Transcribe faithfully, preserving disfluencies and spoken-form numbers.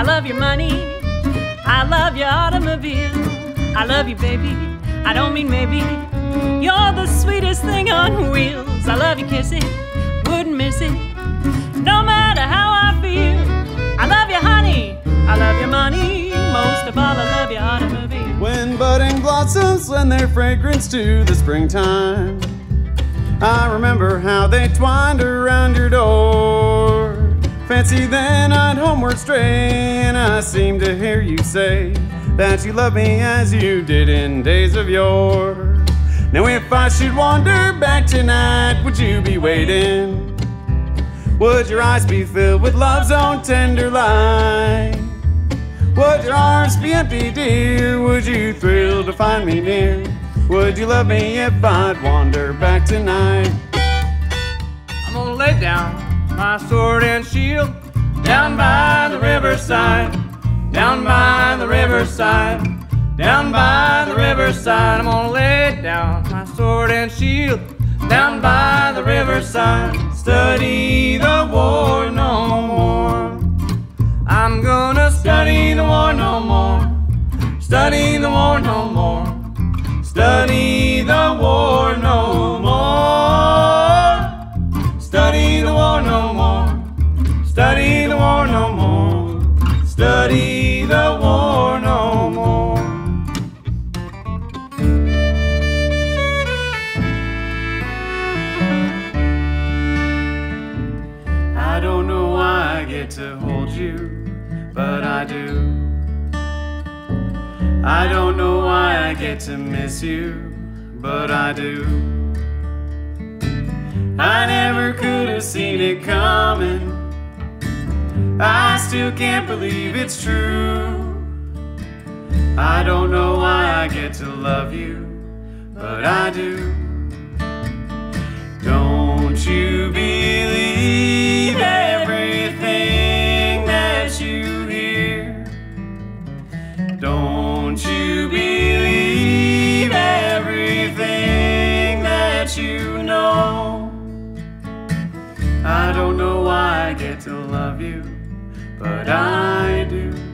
I love your money, I love your automobile, I love you baby, I don't mean maybe, you're the sweetest thing on wheels. I love your kisses, wouldn't miss it, no matter how I feel. I love you honey, I love your money, most of all I love your automobile. When budding blossoms lend their fragrance to the springtime, I remember how they twined around your door. Fancy then I'd homeward stray, and I seemed to hear you say that you loved me as you did in days of yore. Now if I should wander back tonight, would you be waiting? Would your eyes be filled with love's own tender light? Would your arms be empty, dear? Would you thrill to find me near? Would you love me if I'd wander back tonight? I'm gonna lay down my sword and shield down by the riverside, down by the riverside, down by the riverside. I'm gonna lay down my sword and shield down by the riverside, study the war no more. I'm gonna study the war no more, study the war no more, study the war no more, study the war no more, study the war no more, study the war no more. I don't know why I get to hold you, but I do. I don't know why I get to miss you, but I do. I never could have seen it coming. I still can't believe it's true. I don't know why I get to love you, but I do. Don't you believe everything that you hear? Don't Don't you believe everything that you know? I don't know why I get to love you, but I do.